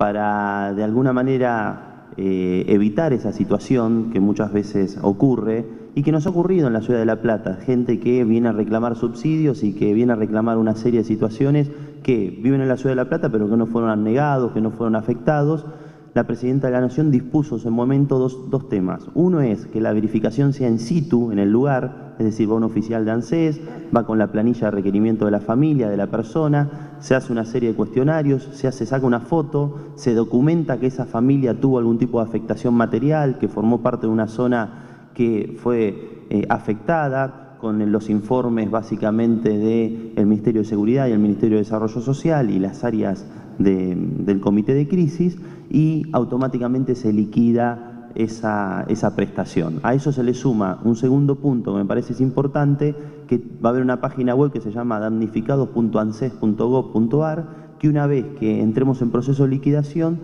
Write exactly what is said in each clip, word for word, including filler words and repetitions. para de alguna manera eh, evitar esa situación que muchas veces ocurre y que nos ha ocurrido en la ciudad de La Plata, gente que viene a reclamar subsidios y que viene a reclamar una serie de situaciones que viven en la ciudad de La Plata pero que no fueron anegados, que no fueron afectados. La Presidenta de la Nación dispuso en su momento dos, dos temas. Uno es que la verificación sea in situ, en el lugar, es decir, va un oficial de ANSES, va con la planilla de requerimiento de la familia, de la persona, se hace una serie de cuestionarios, se hace, saca una foto, se documenta que esa familia tuvo algún tipo de afectación material, que formó parte de una zona que fue eh, afectada, con los informes básicamente del Ministerio de Seguridad y el Ministerio de Desarrollo Social y las áreas de, del Comité de Crisis, y automáticamente se liquida esa, esa prestación. A eso se le suma un segundo punto que me parece es importante, que va a haber una página web que se llama damnificados punto anses punto gov punto ar, que una vez que entremos en proceso de liquidación,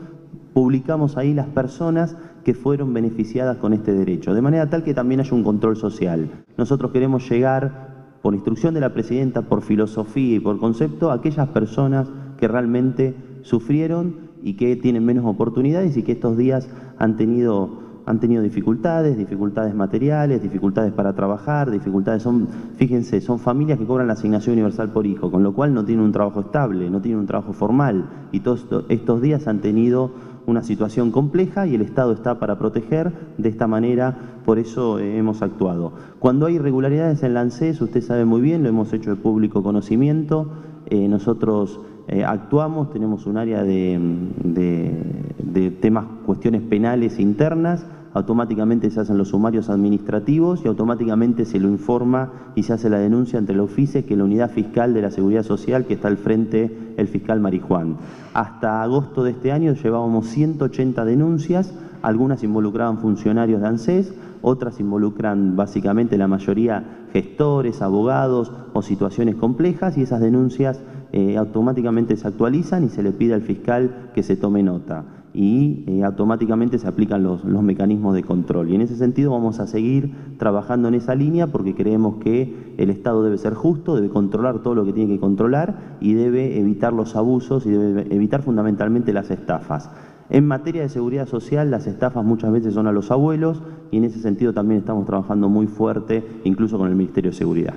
publicamos ahí las personas que fueron beneficiadas con este derecho, de manera tal que también haya un control social. Nosotros queremos llegar, por instrucción de la Presidenta, por filosofía y por concepto, a aquellas personas que realmente sufrieron y que tienen menos oportunidades y que estos días han tenido, han tenido dificultades, dificultades materiales, dificultades para trabajar, dificultades son, fíjense, son familias que cobran la Asignación Universal por Hijo, con lo cual no tienen un trabajo estable, no tienen un trabajo formal, y todos estos días han tenido una situación compleja y el Estado está para proteger de esta manera, por eso eh, hemos actuado. Cuando hay irregularidades en la ANSES, usted sabe muy bien, lo hemos hecho de público conocimiento, eh, nosotros eh, actuamos, tenemos un área de, de, de temas, cuestiones penales internas, automáticamente se hacen los sumarios administrativos y automáticamente se lo informa y se hace la denuncia entre los UFIS, que es la unidad fiscal de la Seguridad Social, que está al frente el fiscal Marijuán. Hasta agosto de este año llevábamos ciento ochenta denuncias, algunas involucraban funcionarios de ANSES, otras involucran básicamente la mayoría gestores, abogados o situaciones complejas, y esas denuncias eh, automáticamente se actualizan y se le pide al fiscal que se tome nota. y eh, automáticamente se aplican los, los mecanismos de control. Y en ese sentido vamos a seguir trabajando en esa línea porque creemos que el Estado debe ser justo, debe controlar todo lo que tiene que controlar y debe evitar los abusos y debe evitar fundamentalmente las estafas. En materia de seguridad social, las estafas muchas veces son a los abuelos y en ese sentido también estamos trabajando muy fuerte, incluso con el Ministerio de Seguridad.